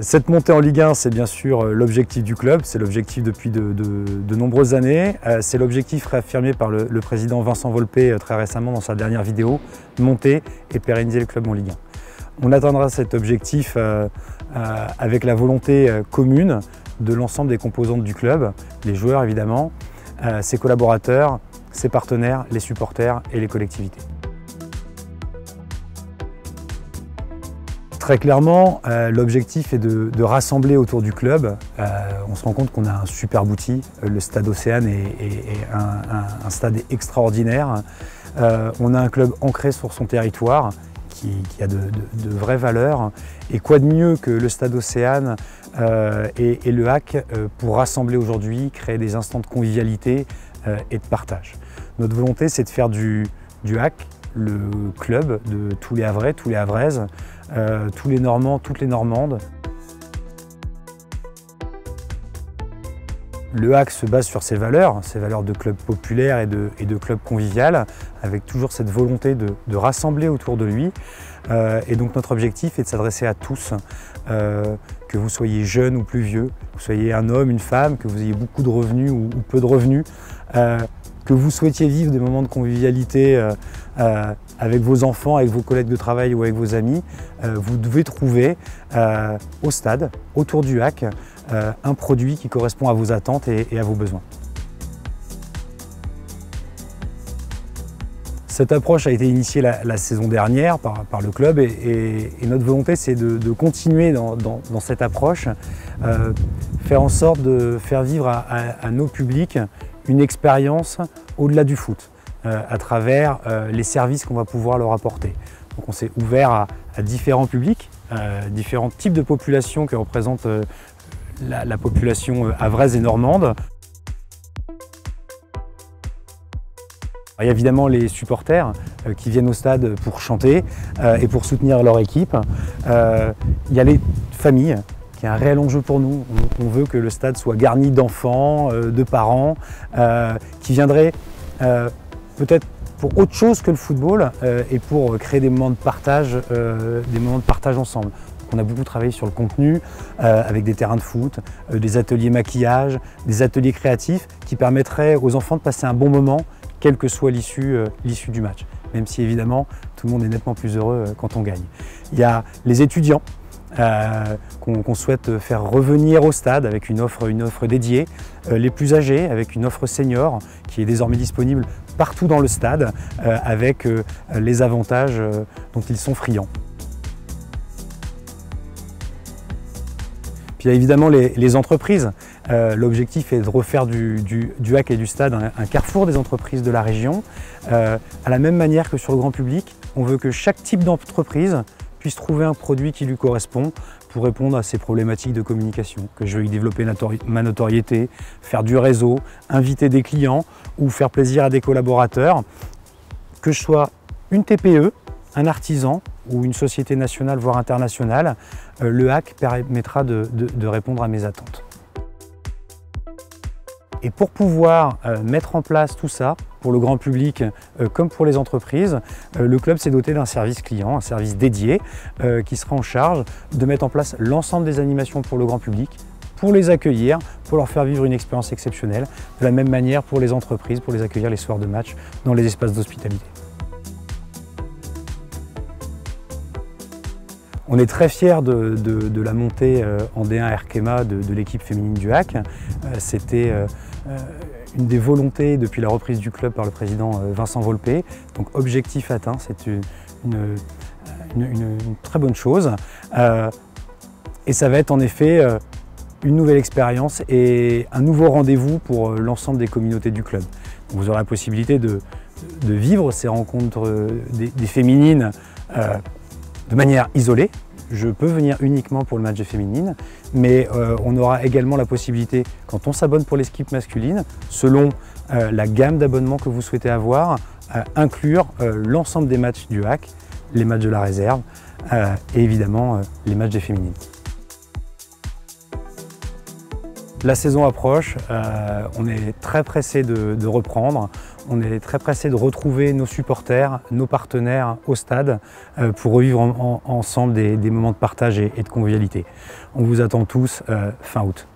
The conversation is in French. Cette montée en Ligue 1, c'est bien sûr l'objectif du club, c'est l'objectif depuis de nombreuses années. C'est l'objectif réaffirmé par le président Vincent Volpé très récemment dans sa dernière vidéo, monter et pérenniser le club en Ligue 1. On atteindra cet objectif avec la volonté commune de l'ensemble des composantes du club, les joueurs évidemment, ses collaborateurs, ses partenaires, les supporters et les collectivités. Très clairement, l'objectif est de rassembler autour du club. On se rend compte qu'on a un superbe outil. Le Stade Océane est un stade extraordinaire. On a un club ancré sur son territoire qui a de vraies valeurs. Et quoi de mieux que le Stade Océane et le HAC pour rassembler aujourd'hui, créer des instants de convivialité et de partage. Notre volonté, c'est de faire du HAC le club de tous les Havrais, tous les Havraises, tous les Normands, toutes les Normandes. Le HAC se base sur ses valeurs de club populaire et de club convivial, avec toujours cette volonté de rassembler autour de lui. Et donc notre objectif est de s'adresser à tous, que vous soyez jeune ou plus vieux, que vous soyez un homme, une femme, que vous ayez beaucoup de revenus ou peu de revenus, que vous souhaitiez vivre des moments de convivialité avec vos enfants, avec vos collègues de travail ou avec vos amis, vous devez trouver au stade, autour du HAC, un produit qui correspond à vos attentes et à vos besoins. Cette approche a été initiée la saison dernière par le club et notre volonté c'est de continuer dans cette approche, faire en sorte de faire vivre à nos publics une expérience au-delà du foot, à travers les services qu'on va pouvoir leur apporter. Donc on s'est ouvert à différents publics, différents types de populations que représente la population havraise et normande. Il y a évidemment les supporters qui viennent au stade pour chanter et pour soutenir leur équipe. Il y a les familles. C'est un réel enjeu pour nous. On veut que le stade soit garni d'enfants, de parents, qui viendraient peut-être pour autre chose que le football et pour créer des moments de partage ensemble. On a beaucoup travaillé sur le contenu avec des terrains de foot, des ateliers maquillage, des ateliers créatifs qui permettraient aux enfants de passer un bon moment, quelle que soit l'issue du match. Même si évidemment, tout le monde est nettement plus heureux quand on gagne. Il y a les étudiants. Qu'on souhaite faire revenir au stade avec une offre dédiée, les plus âgés avec une offre senior qui est désormais disponible partout dans le stade avec les avantages dont ils sont friands. Puis il y a évidemment les entreprises. L'objectif est de refaire du HAC et du stade un carrefour des entreprises de la région. À la même manière que sur le grand public, on veut que chaque type d'entreprise puisse trouver un produit qui lui correspond pour répondre à ses problématiques de communication, que je veuille développer ma notoriété, faire du réseau, inviter des clients ou faire plaisir à des collaborateurs, que je sois une TPE, un artisan ou une société nationale voire internationale, le HAC permettra de répondre à mes attentes. Et pour pouvoir mettre en place tout ça, pour le grand public comme pour les entreprises, le club s'est doté d'un service client, un service dédié qui sera en charge de mettre en place l'ensemble des animations pour le grand public, pour les accueillir, pour leur faire vivre une expérience exceptionnelle, de la même manière pour les entreprises, pour les accueillir les soirs de match dans les espaces d'hospitalité. On est très fiers de la montée en D1 Arkema de l'équipe féminine du HAC. C'était une des volontés depuis la reprise du club par le président Vincent Volpé. Donc objectif atteint, c'est une très bonne chose. Et ça va être en effet une nouvelle expérience et un nouveau rendez-vous pour l'ensemble des communautés du club. Donc, vous aurez la possibilité de vivre ces rencontres des féminines de manière isolée. Je peux venir uniquement pour le match des féminines, mais on aura également la possibilité, quand on s'abonne pour l'équipe masculine, selon la gamme d'abonnements que vous souhaitez avoir, inclure l'ensemble des matchs du HAC, les matchs de la réserve et évidemment les matchs des féminines. La saison approche, on est très pressé de reprendre. On est très pressé de retrouver nos supporters, nos partenaires au stade pour revivre ensemble des moments de partage et de convivialité. On vous attend tous fin août.